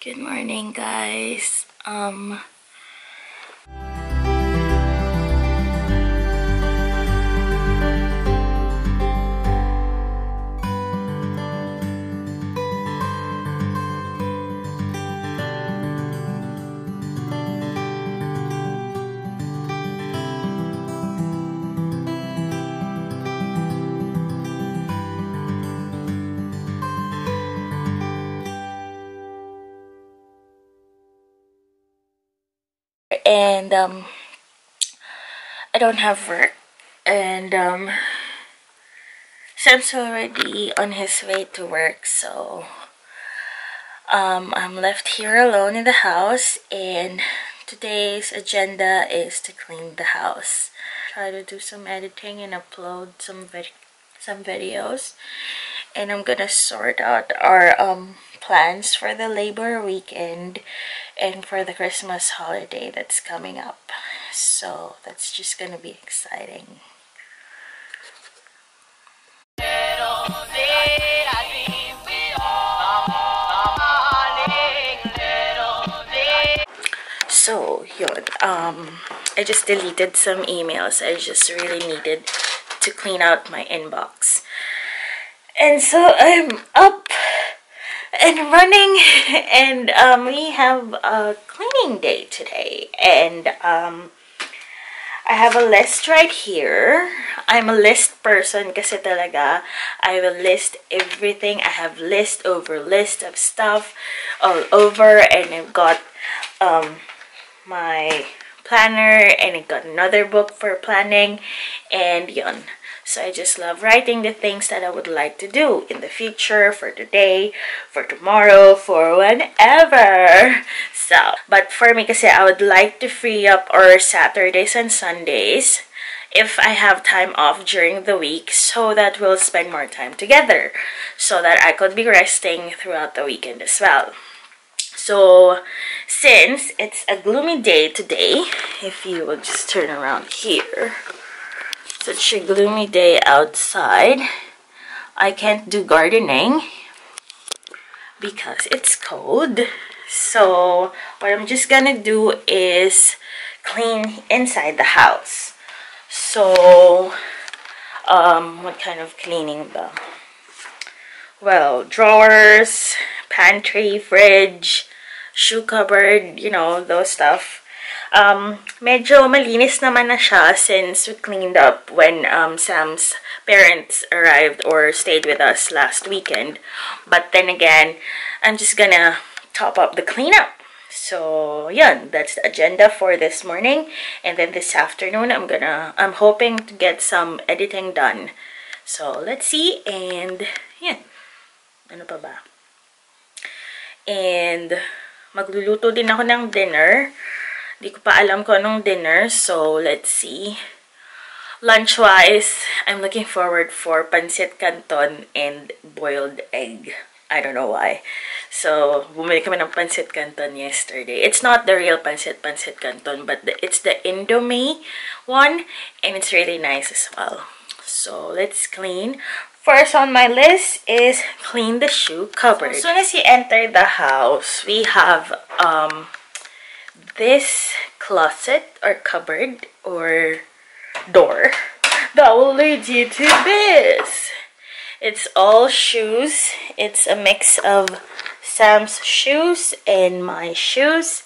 Good morning, guys. And I don't have work, and Sam's already on his way to work, so I'm left here alone in the house, and today's agenda is to clean the house, try to do some editing and upload some videos, and I'm gonna sort out our plans for the Labor weekend and for the Christmas holiday that's coming up. So that's just gonna be exciting. So yun, I just deleted some emails. I just really needed to clean out my inbox, and so I'm up and running, and we have a cleaning day today, and I have a list right here. I'm a list person kasi talaga. I will list everything. I have list over list of stuff all over, and I've got my planner, and I got another book for planning, and yun. So I just love writing the things that I would like to do in the future, for today, for tomorrow, for whenever. So, but for me kasi, I would like to free up our Saturdays and Sundays if I have time off during the week, so that we'll spend more time together, so that I could be resting throughout the weekend as well. So, since it's a gloomy day today, if you will just turn around here. Such a gloomy day outside. I can't do gardening because it's cold. So what I'm just gonna do is clean inside the house. So what kind of cleaning though? Well, drawers, pantry, fridge, shoe cupboard, you know, those stuff. Medyo malinis naman na siya since we cleaned up when Sam's parents arrived or stayed with us last weekend. But then again, I'm just gonna top up the cleanup. So yeah, that's the agenda for this morning. And then this afternoon, I'm hoping to get some editing done. So let's see, and yeah, ano pa ba? And magluluto din ako ng dinner. Di ko pa alam ko anong dinner, so let's see. Lunch-wise, I'm looking forward for pancit canton and boiled egg. I don't know why. So, bumili kami ng pancit canton yesterday. It's not the real pancit canton, but it's the Indomie one, and it's really nice as well. So, let's clean. First on my list is clean the shoe cupboard. So, as soon as you enter the house, we have this closet or cupboard or door that will lead you to this. It's all shoes. It's a mix of Sam's shoes and my shoes.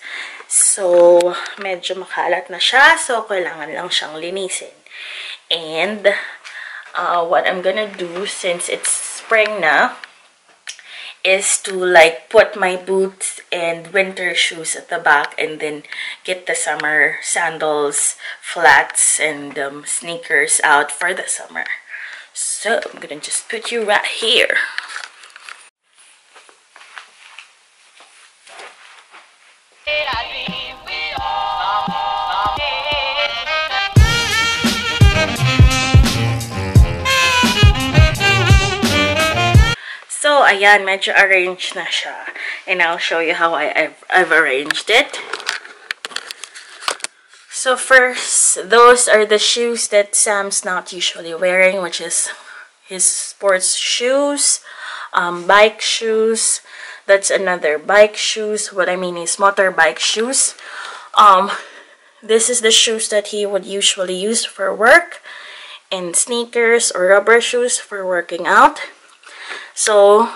So, medyo makalat na siya. So, kailangan lang siyang linisin. And what I'm gonna do, since it's spring na, is to like put my boots and winter shoes at the back, and then get the summer sandals, flats, and sneakers out for the summer. So I'm gonna just put you right here. So, ayan, medyo arranged na siya. And I'll show you how I've arranged it. So, first, those are the shoes that Sam's not usually wearing, which is his sports shoes, bike shoes, That's another. Bike shoes, what I mean is motorbike shoes. This is the shoes that he would usually use for work, and sneakers or rubber shoes for working out. So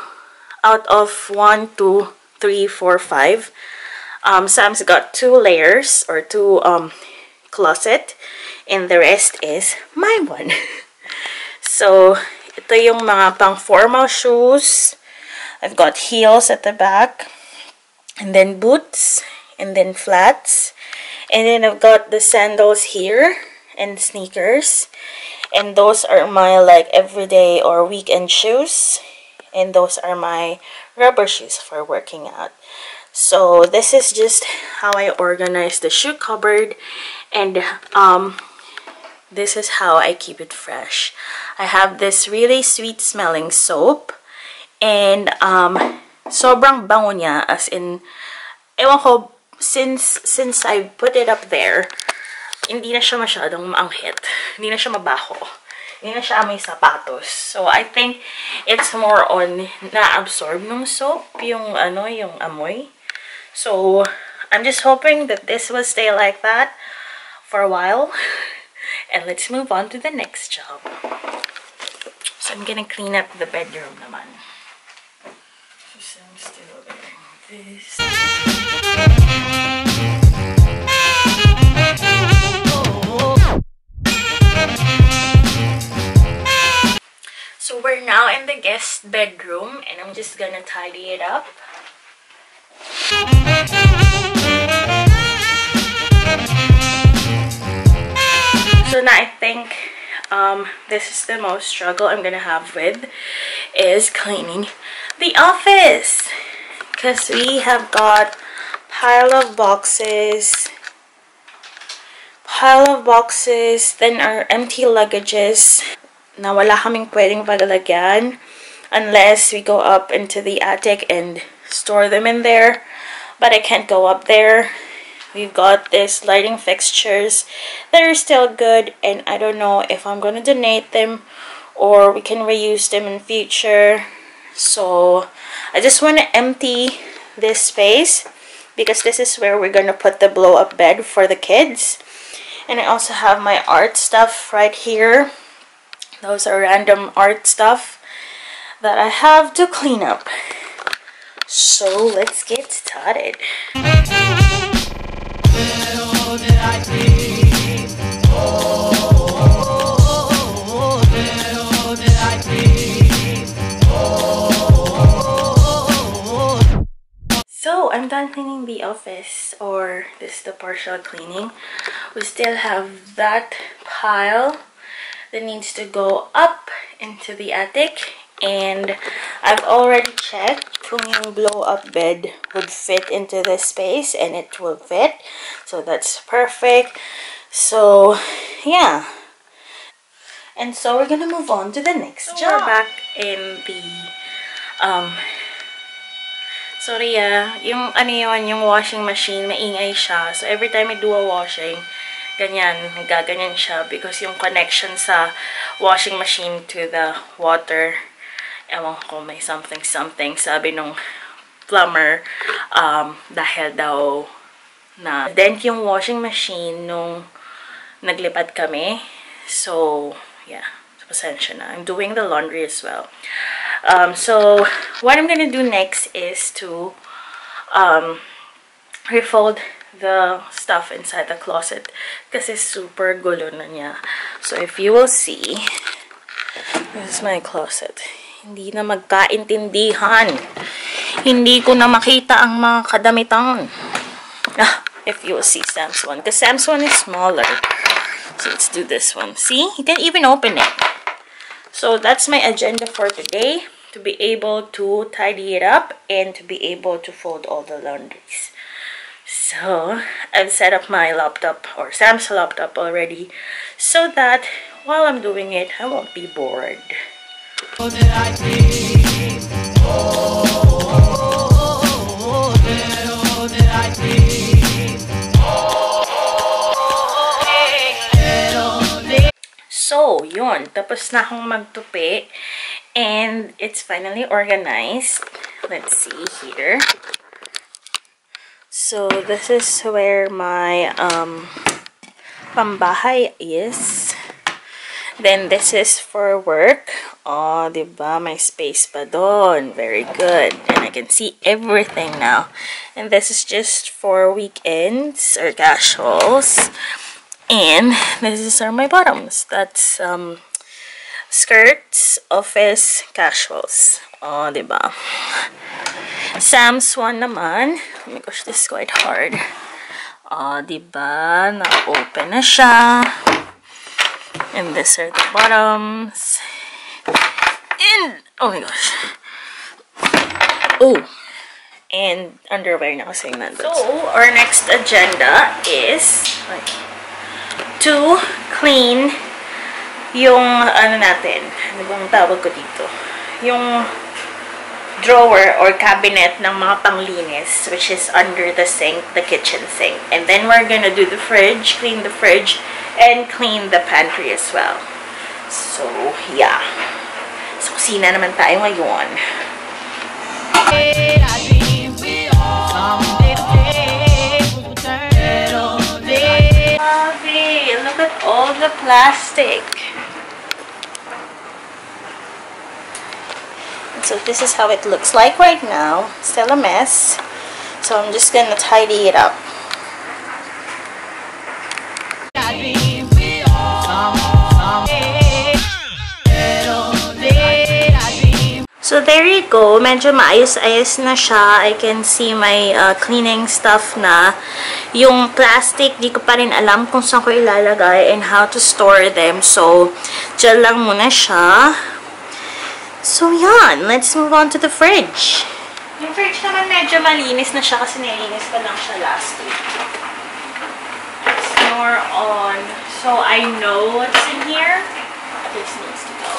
out of 1, 2, 3, 4, 5, Sam's got 2 layers or 2 closet, and the rest is my one. So ito yung mga pang formal shoes. I've got heels at the back, and then boots, and then flats, and then I've got the sandals here and sneakers, and those are my like everyday or weekend shoes, and those are my rubber shoes for working out. So this is just how I organize the shoe cupboard, and this is how I keep it fresh. I have this really sweet smelling soap, and sobrang bango niya, as in, ewan ko, since I put it up there, hindi na siya masyadong maanghit, hindi na siya mabaho, hindi na siya may sapatos. So I think it's more on na-absorb ng soap yung ano, yung amoy. So I'm just hoping that this will stay like that for a while. And let's move on to the next job. So I'm gonna clean up the bedroom naman. So I'm still wearing this. So we're now in the guest bedroom, and I'm just gonna tidy it up. So now I think this is the most struggle I'm gonna have with is cleaning the office, because we have got pile of boxes, then our empty luggages na wala kaming pwedeng pagalagyan unless we go up into the attic and store them in there, but I can't go up there. We've got these lighting fixtures that are still good, and I don't know if I'm going to donate them or we can reuse them in future. So I just want to empty this space, because this is where we're going to put the blow-up bed for the kids. And I also have my art stuff right here. Those are random art stuff that I have to clean up. So let's get started. So I'm done cleaning the office, or this is the partial cleaning. We still have that pile that needs to go up into the attic, and I've already checked kung yung blow-up bed would fit into this space, and it will fit, so that's perfect. So yeah, and so we're gonna move on to the next job. We're back in the sorry yung ano yun, yung washing machine, maingay siya. So every time I do a washing, ganyan, nagaganyan siya, because yung connection sa washing machine to the water, ewan ko, may something sabi nung plumber, dahil daw na dent yung washing machine nung naglipat kami. So yeah, pasensya na. I'm doing the laundry as well. So what I'm gonna do next is to refold the stuff inside the closet, kasi super gulo na niya. So if you will see, this is my closet. Hindi na magkaintindihan. Hindi ko na makita ang mga kadamitan. If you will see Sam's one. Because Sam's one is smaller. So let's do this one. See? He didn't even open it. So that's my agenda for today. To be able to tidy it up and to be able to fold all the laundries. So I've set up my laptop, or Sam's laptop already, so that while I'm doing it, I won't be bored. So yun, tapos na akong magtupi, and it's finally organized. let's see here. So this is where my pambahay is. Then this is for work. Oh, diba? May space pa doon. Very good. And I can see everything now. And this is just for weekends or casuals. And this is are my bottoms. That's skirts, office, casuals. Oh, diba? Sam's one naman. Oh my gosh, this is quite hard. Oh, diba? Na-open na siya. And these are the bottoms. And oh my gosh. Oh, and underwear now. So our next agenda is like to clean yung ano natin. Ano bang tawag ko dito? Yung drawer or cabinet ng mga panglinis, which is under the sink, the kitchen sink. And then we're gonna do the fridge, clean the fridge, and clean the pantry as well. So, yeah. So, kusina naman tayo ngayon. Look at all the plastic. And so, this is how it looks like right now. Still a mess. So, I'm just gonna tidy it up. So there you go, medyo maayos-ayos na siya. I can see my cleaning stuff na. Yung plastic, di ko pa rin alam kung saan ko ilalagay and how to store them. So, dyan lang muna siya. So yan, let's move on to the fridge. Yung fridge naman medyo malinis na siya kasi nilinis pa lang siya last week. It's more on, so I know what's in here. This needs to go.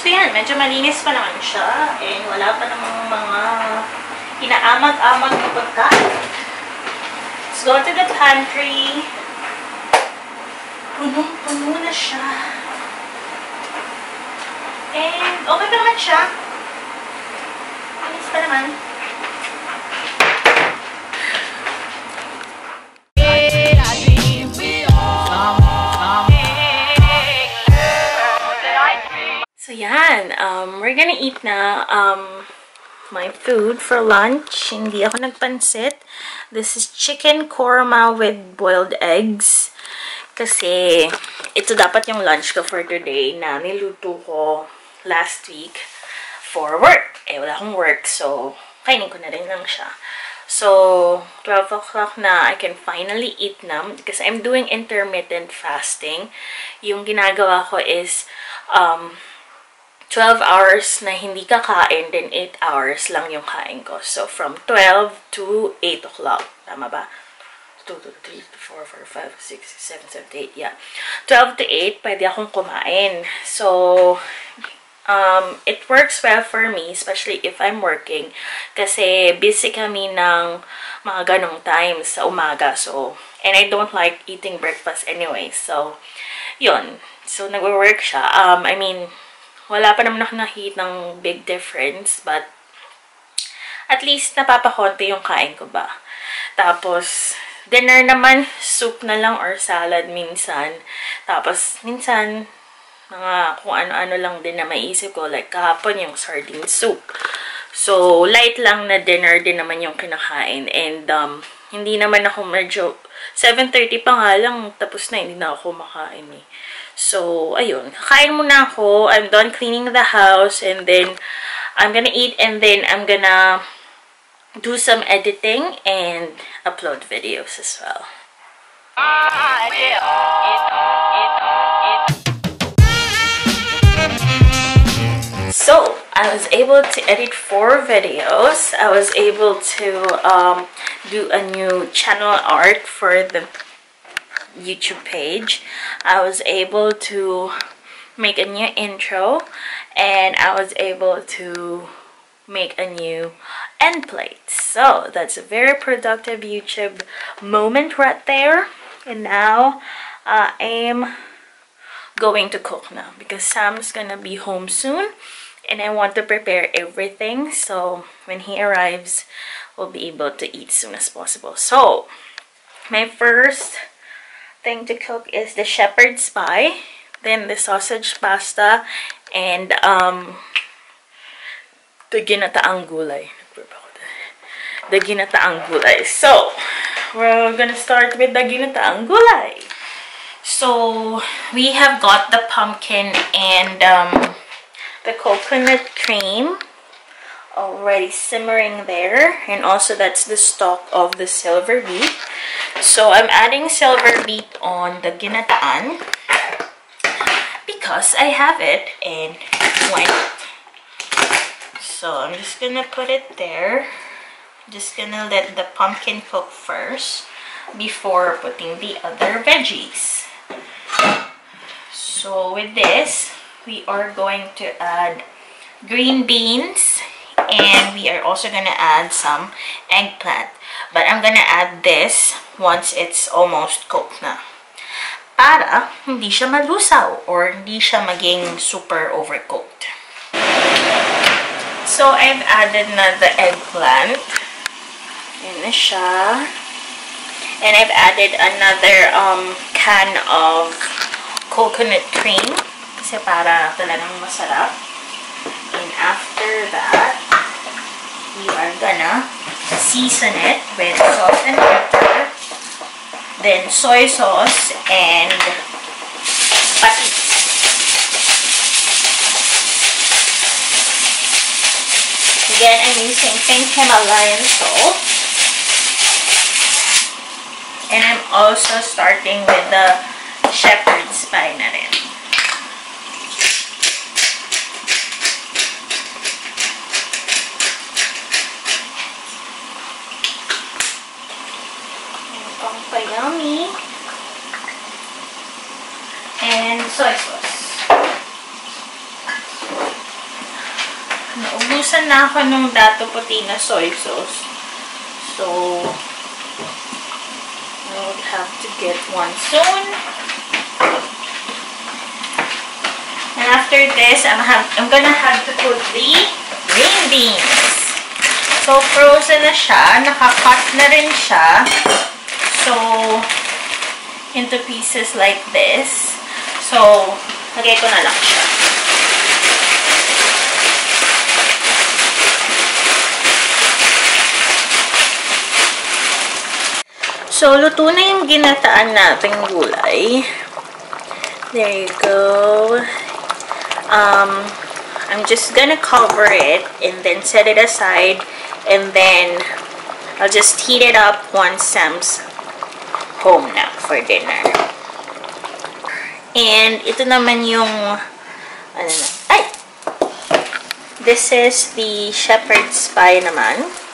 So yan, medyo malinis pa naman siya and wala pa namang mga inaamag-amag na pagkain. Let's go to the pantry. Punong-puno na siya. And okay pa naman siya. Malinis pa naman. So yan, we're gonna eat na my food for lunch. Hindi ako nagpansit. This is chicken korma with boiled eggs. Kasi ito dapat yung lunch ko for today na niluto ko last week for work. Eh, wala akong work, so kainin ko na rin lang siya. So, 12 o'clock na, I can finally eat na. Because I'm doing intermittent fasting. Yung ginagawa ko is 12 hours na hindi kakain, then 8 hours lang yung kain ko. So, from 12 to 8 o'clock. Tama ba? 2 to 3 to 4, 4, 5, 6, 7, 7 to 8. Yeah. 12 to 8, pwede akong kumain. So, it works well for me, especially if I'm working. Kasi busy kami ng mga ganong times sa umaga. So, and I don't like eating breakfast anyway. So, yun. So, nag-work siya. I mean, wala pa naman ako nakikita ng big difference. But, at least napapakonti yung kain ko ba. Tapos, dinner naman, soup na lang or salad minsan. Tapos, minsan, mga kung ano-ano lang din na maiisip ko. Like, kahapon yung sardine soup. So, light lang na dinner din naman yung kinakain. And, hindi naman ako medyo 7:30 pa nga lang, tapos na, hindi na ako kumakain eh. So, ayun. Kakain muna ako. I'm done cleaning the house. And then, I'm gonna eat. And then, I'm gonna do some editing and upload videos as well. So, I was able to edit 4 videos. I was able to do a new channel art for the YouTube page. I was able to make a new intro. And I was able to make a new end plate. So, that's a very productive YouTube moment right there. And now, I am going to cook now because Sam's gonna be home soon and I want to prepare everything so when he arrives we'll be able to eat as soon as possible. So my first thing to cook is the shepherd's pie, then the sausage pasta, and the ginataang gulay. The ginataang gulay. So we're gonna start with the ginataang gulay. So we have got the pumpkin and the coconut cream already simmering there, and also that's the stock of the silver beet. So I'm adding silver beet on the ginataan because I have it and why not? So I'm just gonna put it there. Just gonna let the pumpkin cook first before putting the other veggies. So with this, we are going to add green beans and we are also gonna add some eggplant. But I'm gonna add this once it's almost cooked na. Para hindi siya malusaw or hindi siya maging super overcooked. So I've added na the eggplant. Yun na siya. And I've added another can of coconut cream kasi para talagang masarap. And after that, we are gonna season it with salt and pepper, then soy sauce and patis. Again, I'm using pink Himalayan salt. And I'm also starting with the shepherd's pie na rin. Ang payami. And soy sauce. Naubusan na ako ng dato puti na soy sauce. So, I would have to get one soon. And after this, I'm gonna have to put the green beans. So frozen na siya, nakacut na rin siya. So into pieces like this. So lagay ko na lang siya. So, luto na yung ginataan nating gulay. There you go. I'm just gonna cover it and then set it aside. And then, I'll just heat it up once Sam's home na for dinner. And ito naman yung, ano na, ay! This is the shepherd's pie naman.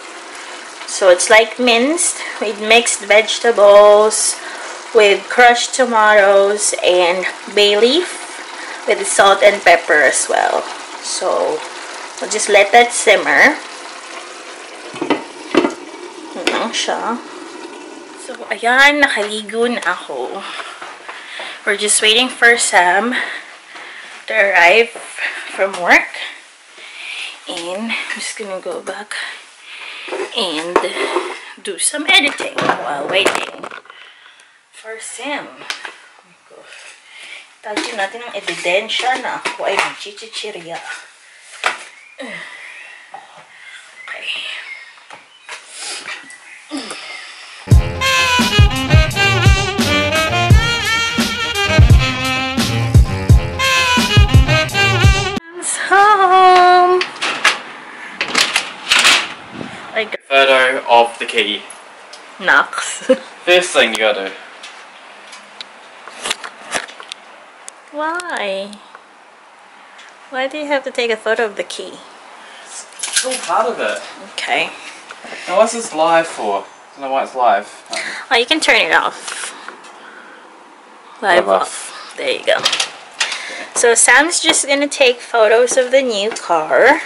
So it's like minced with mixed vegetables, with crushed tomatoes, and bay leaf with salt and pepper as well. So we'll just let that simmer. So ayan, nakaligo na ako. We're just waiting for Sam to arrive from work. And I'm just gonna go back and do some editing while waiting for Sam. Tayo natin ang ebidensya na ako ay chichichiria. Okay. Sam's home. Photo of the key. Knox. First thing you gotta do. Why? Why do you have to take a photo of the key? It's all part of it. Okay. Now what's this live for? I don't know why it's live. Oh, you can turn it off. Live off. There you go. Okay. So Sam's just gonna take photos of the new car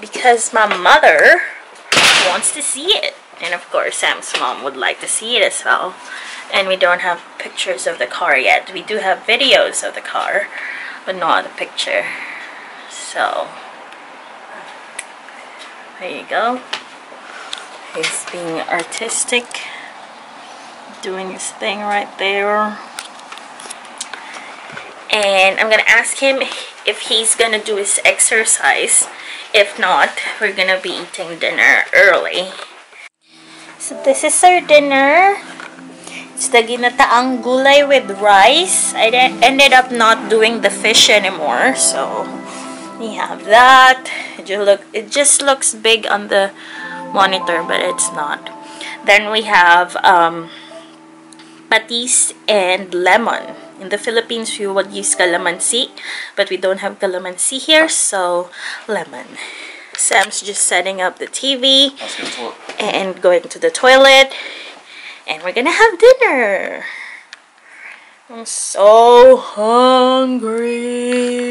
because my mother wants to see it, and of course Sam's mom would like to see it as well, and we don't have pictures of the car yet. We do have videos of the car, but not a picture. So there you go. He's being artistic, doing his thing right there. And I'm gonna ask him if he's gonna do his exercise. If not, we're gonna be eating dinner early. So this is our dinner. It's the ginataang gulay with rice. I ended up not doing the fish anymore, so we have that. It just looks big on the monitor, but it's not. Then we have patis and lemon. In the Philippines, we would use calamansi, but we don't have calamansi here, so lemon. Sam's just setting up the TV and going to the toilet, and we're gonna have dinner. I'm so hungry.